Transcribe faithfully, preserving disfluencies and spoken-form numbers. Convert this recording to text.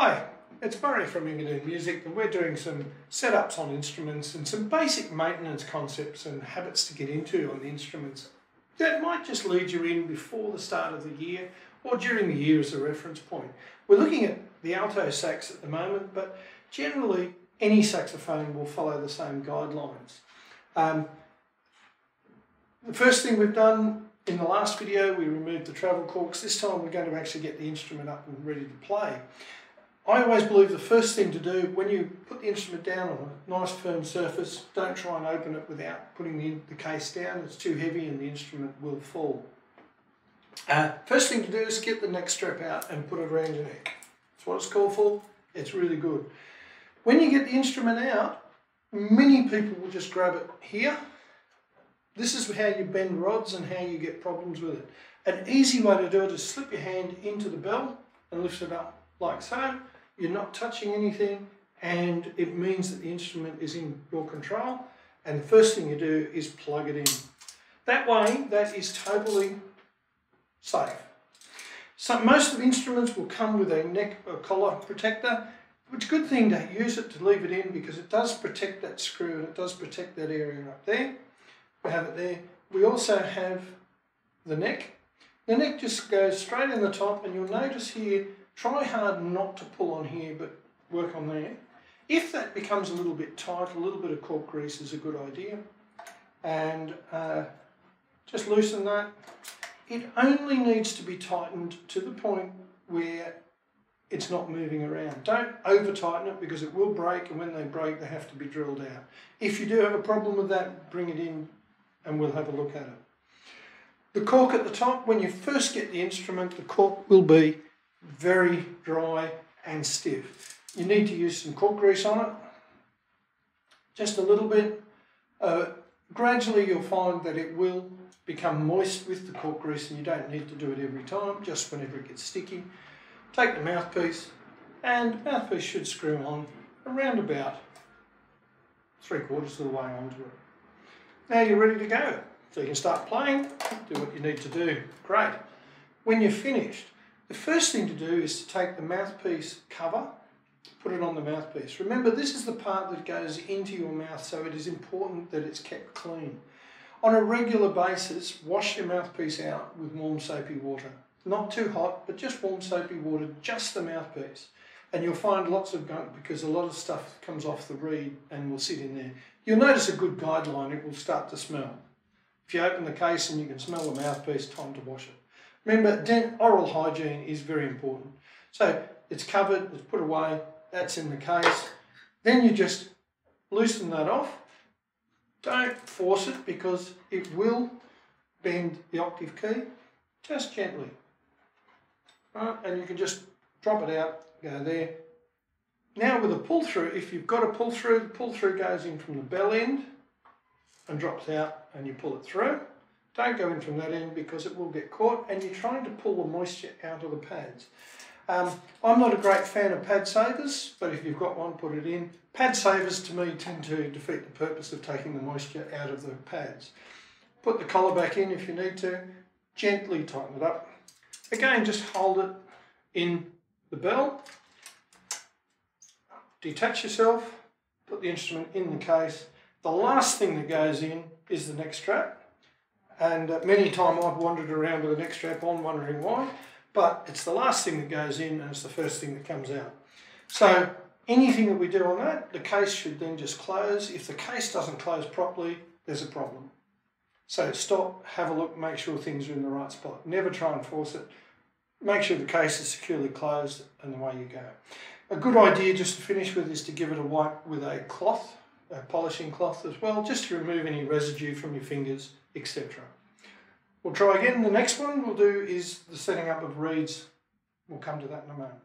Hi, it's Murray from Engadine Music, and we're doing some setups on instruments and some basic maintenance concepts and habits to get into on the instruments that might just lead you in before the start of the year or during the year as a reference point. We're looking at the alto sax at the moment, but generally any saxophone will follow the same guidelines. Um, the first thing we've done in the last video, we removed the travel corks. This time we're going to actually get the instrument up and ready to play. I always believe the first thing to do when you put the instrument down on a nice firm surface, don't try and open it without putting the, the case down. It's too heavy and the instrument will fall. Uh, first thing to do is get the neck strap out and put it around your neck. That's what it's called for. It's really good. When you get the instrument out, many people will just grab it here. This is how you bend rods and how you get problems with it. An easy way to do it is slip your hand into the bell and lift it up like so. You're not touching anything, and it means that the instrument is in your control, and the first thing you do is plug it in. That way, that is totally safe. So most of the instruments will come with a neck or collar protector, which is a good thing to use it to leave it in because it does protect that screw and it does protect that area up there. We have it there. We also have the neck. The neck just goes straight in the top, and you'll notice here, try hard not to pull on here, but work on there. If that becomes a little bit tight, a little bit of cork grease is a good idea. And uh, just loosen that. It only needs to be tightened to the point where it's not moving around. Don't over tighten it because it will break, and when they break, they have to be drilled out. If you do have a problem with that, bring it in and we'll have a look at it. The cork at the top, when you first get the instrument, the cork will be very dry and stiff. You need to use some cork grease on it, just a little bit. Uh, gradually you'll find that it will become moist with the cork grease, and you don't need to do it every time, just whenever it gets sticky. Take the mouthpiece, and the mouthpiece should screw on around about three quarters of the way onto it. Now you're ready to go. So you can start playing, do what you need to do. Great. When you're finished, the first thing to do is to take the mouthpiece cover, put it on the mouthpiece. Remember, this is the part that goes into your mouth, so it is important that it's kept clean. On a regular basis, wash your mouthpiece out with warm soapy water. Not too hot, but just warm soapy water, just the mouthpiece. And you'll find lots of gunk because a lot of stuff comes off the reed and will sit in there. You'll notice a good guideline, it will start to smell. If you open the case and you can smell the mouthpiece, time to wash it. Remember, oral hygiene is very important. So it's covered, it's put away, that's in the case. Then you just loosen that off. Don't force it because it will bend the octave key, just gently. Right, and you can just drop it out, go there. Now with a pull through, if you've got a pull through, the pull through goes in from the bell end and drops out, and you pull it through. Don't go in from that end because it will get caught, and you're trying to pull the moisture out of the pads. Um, I'm not a great fan of pad savers, but if you've got one, put it in. Pad savers to me tend to defeat the purpose of taking the moisture out of the pads. Put the collar back in if you need to, gently tighten it up. Again, just hold it in the bell, detach yourself, put the instrument in the case. The last thing that goes in is the neck strap, and uh, many times I've wandered around with the neck strap on wondering why, but it's the last thing that goes in and it's the first thing that comes out. So anything that we do on that, the case should then just close. If the case doesn't close properly, there's a problem. So stop, have a look, make sure things are in the right spot. Never try and force it. Make sure the case is securely closed, and away you go. A good idea just to finish with is to give it a wipe with a cloth, a polishing cloth as well, just to remove any residue from your fingers, et cetera. We'll try again. The next one we'll do is the setting up of reeds. We'll come to that in a moment.